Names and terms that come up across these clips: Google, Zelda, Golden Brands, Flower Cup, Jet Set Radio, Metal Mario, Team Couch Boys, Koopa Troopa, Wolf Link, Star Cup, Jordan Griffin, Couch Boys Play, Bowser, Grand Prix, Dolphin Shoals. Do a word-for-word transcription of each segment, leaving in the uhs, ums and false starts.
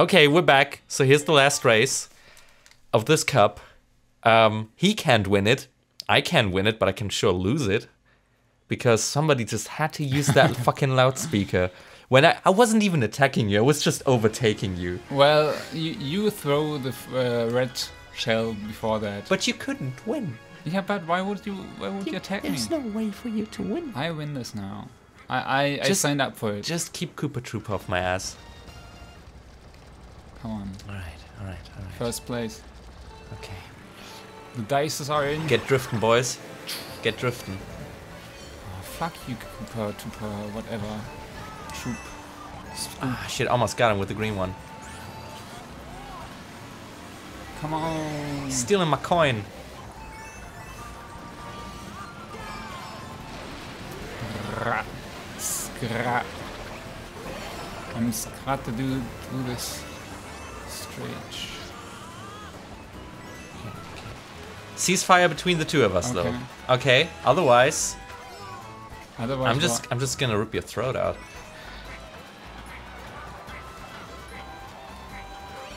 Okay, we're back. So here's the last race of this cup. Um, he can't win it. I can win it, but I can sure lose it. Because somebody just had to use that fucking loudspeaker. When I, I wasn't even attacking you, I was just overtaking you. Well, you, you throw the uh, red shell before that. But you couldn't win. Yeah, but why would you, why would you, you attack there's me? There's no way for you to win. I win this now. I, I, just, I signed up for it. Just keep Koopa Troopa off my ass. Come on. Alright, alright, alright. First place. Okay. The dices are in. Get drifting, boys. Get drifting. Fuck you, Koopa Troopa, whatever. Troop. Ah, shit, almost got him with the green one. Come on. He's stealing my coin. Scrat. Scrat. I'm scrat to do, do this. Straight. Ceasefire between the two of us, okay. though. Okay, otherwise... Otherwise, I'm just, what? I'm just gonna rip your throat out.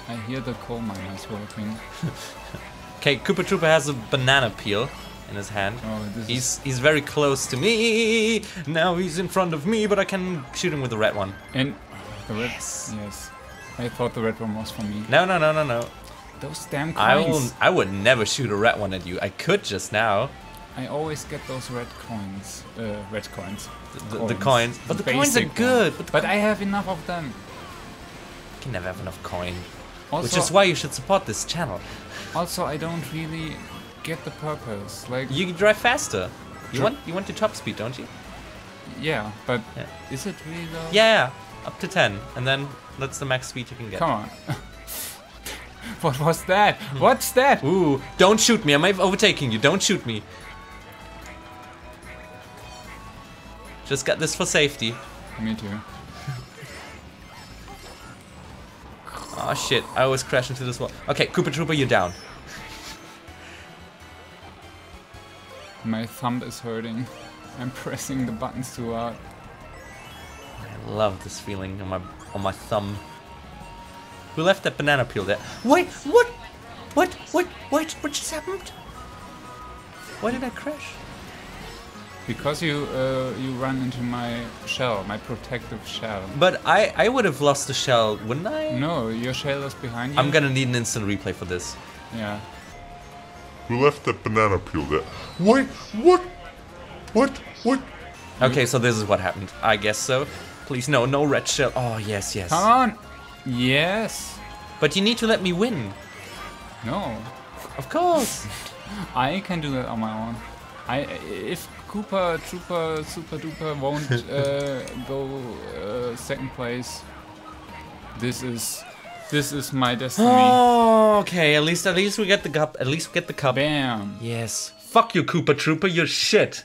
I hear the coal miners working. Okay, Koopa Troopa has a banana peel in his hand. Oh, this he's is... he's very close to me. Now he's in front of me, but I can shoot him with the red one. And the red, yes, yes. I thought the red one was for me. No, no, no, no, no. Those damn coins. I will, I would never shoot a red one at you. I could just now. I always get those red coins. Uh, red coins. The coins. The coins. But the, the coins are good. But, but I have enough of them. You can never have enough coin. Also, which is why you should support this channel. Also, I don't really get the purpose. Like you drive faster. You want you want to top speed, don't you? Yeah, but yeah. Is it really though? Yeah, up to ten, and then that's the max speed you can get. Come on. What was that? What's that? Ooh! Don't shoot me! Am I overtaking you? Don't shoot me! Just got this for safety. Me too. Oh shit, I always crash into this wall. Okay, Koopa Troopa, you're down. My thumb is hurting. I'm pressing the buttons too hard. I love this feeling on my on my thumb. Who left that banana peel there? Wait, what? What? What? What? What just happened? Why did I crash? Because you uh, you run into my shell, my protective shell. But I, I would have lost the shell, wouldn't I? No, your shell is behind you. I'm gonna need an instant replay for this. Yeah. Who left that banana peel there? Wait, what? What? What? Okay, so this is what happened. I guess so. Please, no, no red shell. Oh, yes, yes. Come on! Yes. But you need to let me win. No. Of course. I can do that on my own. I, if Koopa Troopa Super Duper won't uh, go uh, second place, this is this is my destiny. Oh, okay. At least at least we get the cup. At least we get the cup. Bam. Yes. Fuck you, Koopa Troopa. You're shit.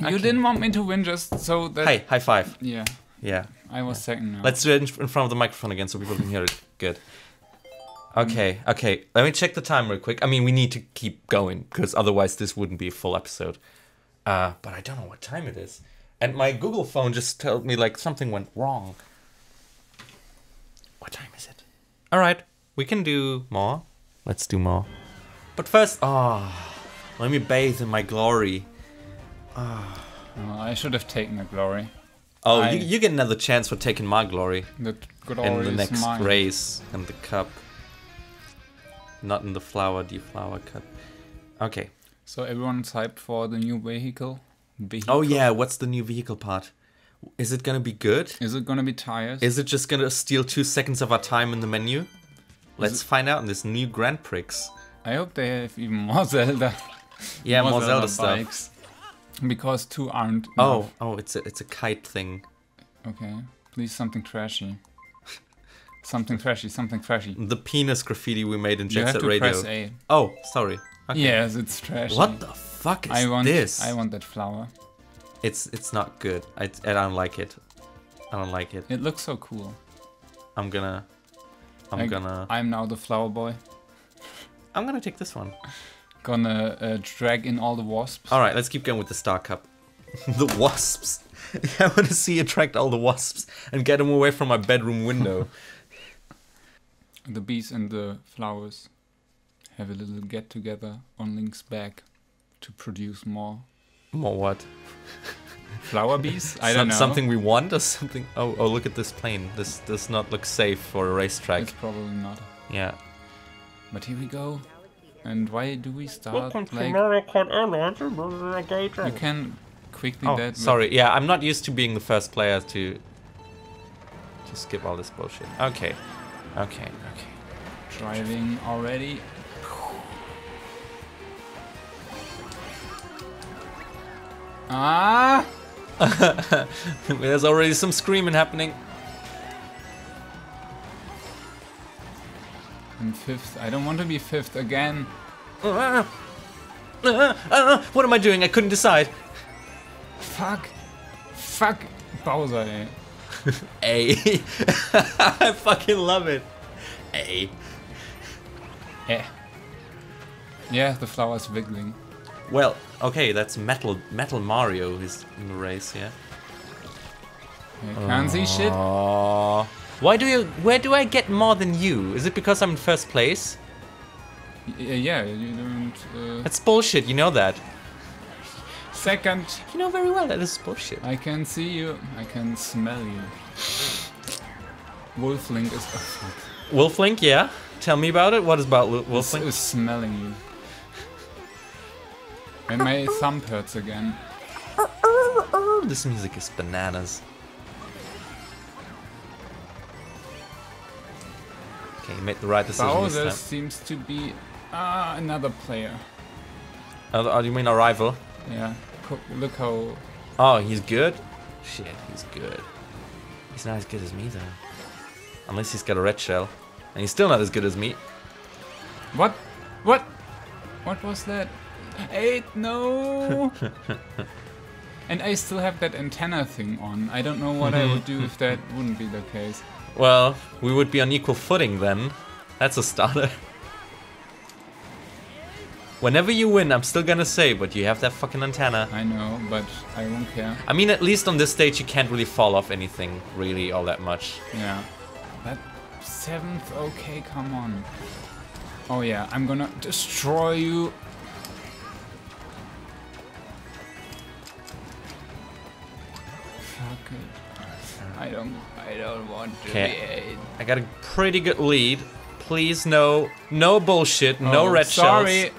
You okay. didn't want me to win just so that. Hey, high five. Yeah. Yeah. I was yeah. second. Now. Let's do it in front of the microphone again so people can hear it. Good. Okay, okay. Let me check the time real quick. I mean, we need to keep going because otherwise this wouldn't be a full episode. Uh, but I don't know what time it is. And my Google phone just told me like something went wrong. What time is it? All right, we can do more. Let's do more. But first, ah, oh, let me bathe in my glory. Ah, oh. Oh, I should have taken the glory. Oh, I... you, you get another chance for taking my glory. The glory in the next mine. race and the cup. Not in the flower, the flower cup. Okay. So everyone's hyped for the new vehicle. vehicle. Oh yeah, what's the new vehicle part? Is it gonna be good? Is it gonna be tires? Is it just gonna steal two seconds of our time in the menu? Is Let's it... find out in this new Grand Prix. I hope they have even more Zelda. Yeah, more, more Zelda, Zelda stuff. Because two aren't. Oh, enough. oh, it's a it's a kite thing. Okay, please something trashy. Something trashy, something trashy. The penis graffiti we made in Jet Set Radio. You have to press A. Oh, sorry. Okay. Yes, it's trashy. What the fuck is I want, this? I want that flower. It's it's not good. I, I don't like it. I don't like it. It looks so cool. I'm gonna... I'm I, gonna... I'm now the flower boy. I'm gonna take this one. Gonna uh, drag in all the wasps. Alright, let's keep going with the Star Cup. The wasps. I wanna see attract all the wasps and get them away from my bedroom window. the bees and the flowers have a little get-together on Link's back to produce more. More what? Flower bees? I don't know. Something we want or something? Oh, oh, look at this plane. This does not look safe for a racetrack. It's probably not. Yeah. But here we go. And why do we start like... You can quickly... Oh, that sorry. Yeah, I'm not used to being the first player to... to skip all this bullshit. Okay. Okay, okay. Driving already. Ah! There's already some screaming happening. I'm fifth. I don't want to be fifth again. Uh, uh, uh, what am I doing? I couldn't decide. Fuck. Fuck Bowser, eh? Ay. I fucking love it. Ay. Eh. Yeah, the flower's wiggling. Well, okay, that's Metal Metal Mario is in the race, yeah. I can't uh, see shit. Why do you? Where do I get more than you? Is it because I'm in first place? Y yeah, you don't. Uh... That's bullshit. You know that. Second. You know very well that is bullshit. I can see you. I can smell you. Wolf Link is. Wolf Link, yeah. Tell me about it. What is about Wolf Link? Is smelling you. And my thumb hurts again. This music is bananas. Okay, you made the right decision. Bowser this time seems to be uh, another player. Oh, uh, you mean a rival? Yeah. Look how... Oh, he's good? Shit, he's good. He's not as good as me, though. Unless he's got a red shell. And he's still not as good as me. What? What? What was that? Eight, no! And I still have that antenna thing on. I don't know what I would do if that wouldn't be the case. Well, we would be on equal footing then. That's a starter. Whenever you win, I'm still gonna say, but you have that fucking antenna. I know, but I won't care. I mean, at least on this stage you can't really fall off anything, really, all that much. Yeah. That seventh, okay, come on. Oh yeah, I'm gonna destroy you. I don't, I don't want to okay. be eight. I got a pretty good lead. Please, no, no bullshit, oh, no red sorry.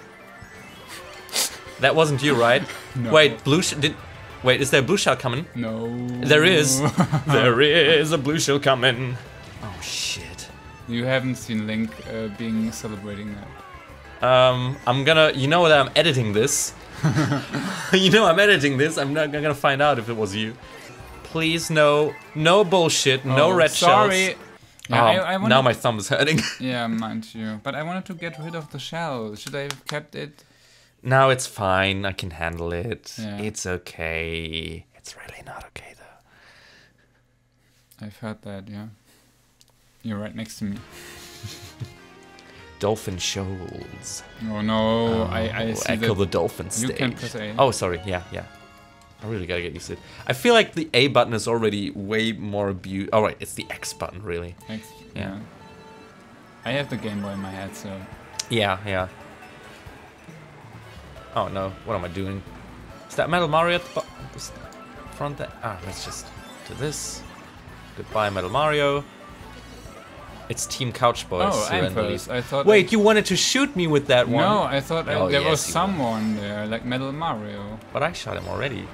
shells. That wasn't you, right? No. Wait, blue sh did, wait, is there a blue shell coming? No. There is. There is a blue shell coming. Oh shit. You haven't seen Link uh, being celebrating that. Um, I'm gonna, you know that I'm editing this. You know I'm editing this. I'm not gonna find out if it was you. Please, no, no bullshit, oh, no red sorry. shells. Yeah, um, I, I now my thumb is hurting. Yeah, mind you. But I wanted to get rid of the shell. Should I have kept it? No, it's fine. I can handle it. Yeah. It's okay. It's really not okay, though. I've heard that, yeah. You're right next to me. Dolphin Shoals. Oh, no. Oh, I, I see echo the, the dolphin stage. You can press A. Oh, sorry. Yeah, yeah. I really gotta get used to it. I feel like the A button is already way more abused. Oh, right, it's the X button, really. X, yeah. yeah. I have the Game Boy in my head, so... Yeah, yeah. Oh, no. What am I doing? Is that Metal Mario at the front there? Ah, let's just do this. Goodbye, Metal Mario. It's Team Couch Boys. Oh, I'm first. I thought Wait, I... you wanted to shoot me with that one? No, I thought I... Oh, there yes, was someone were. there, like Metal Mario. But I shot him already.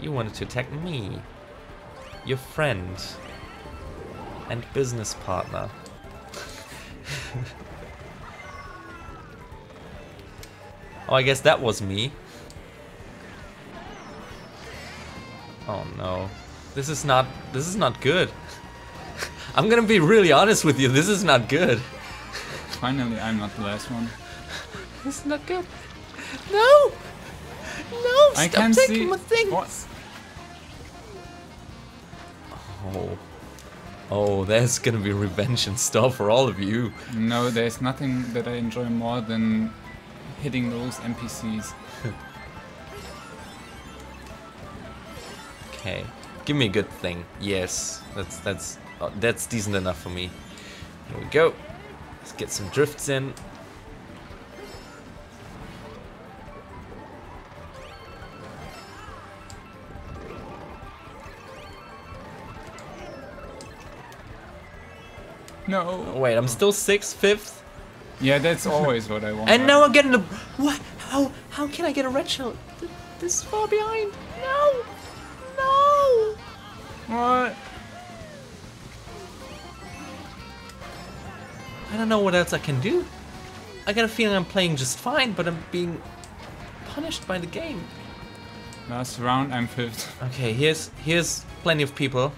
You wanted to attack me, your friend and business partner. Oh, I guess that was me. Oh no, this is not this is not good. I'm gonna be really honest with you. This is not good. Finally, I'm not the last one. This is not good. No. No, I stop taking see. my things! What? Oh. Oh, there's gonna be revenge in store for all of you. No, there's nothing that I enjoy more than hitting those N P Cs. Okay. Give me a good thing. Yes. That's that's oh, that's decent enough for me. Here we go. Let's get some drifts in. No. Oh, wait, I'm still sixth, fifth? Yeah, that's always what I want. And now I'm getting a... What? How, how can I get a red shell? Th this far behind? No! No! What? I don't know what else I can do. I got a feeling I'm playing just fine, but I'm being punished by the game. Last round, I'm fifth. Okay, here's here's plenty of people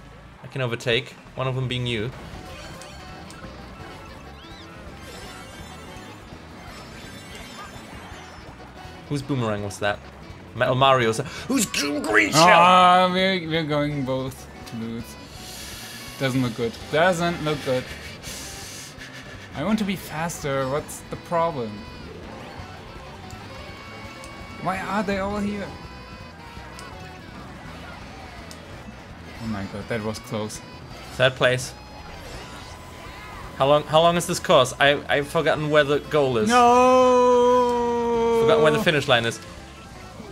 I can overtake. One of them being you. Whose boomerang was that? Metal Mario's. Who's green shell? Ah, we're, we're going both to lose. Doesn't look good. Doesn't look good. I want to be faster. What's the problem? Why are they all here? Oh my god, that was close. Third place. How long? How long is this course? I I've forgotten where the goal is. No. Forgot where the finish line is.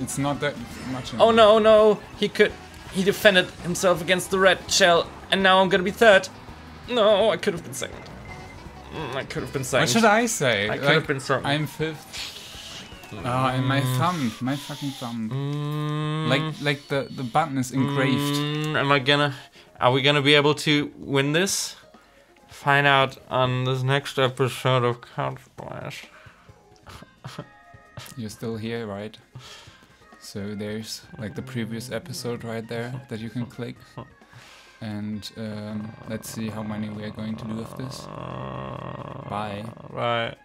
It's not that much anymore. Oh no, no! He could... He defended himself against the red shell, and now I'm gonna be third. No, I could have been second. I could have been second. What should I say? I could like, have been second. I'm fifth. Mm. Oh, and my thumb. My fucking thumb. Mm. Like, like the, the button is engraved. Mm. Am I gonna... Are we gonna be able to win this? Find out on this next episode of Couch Boys. You're still here, right? So there's like the previous episode right there that you can click. And um, let's see how many we are going to do with this. Bye. Bye.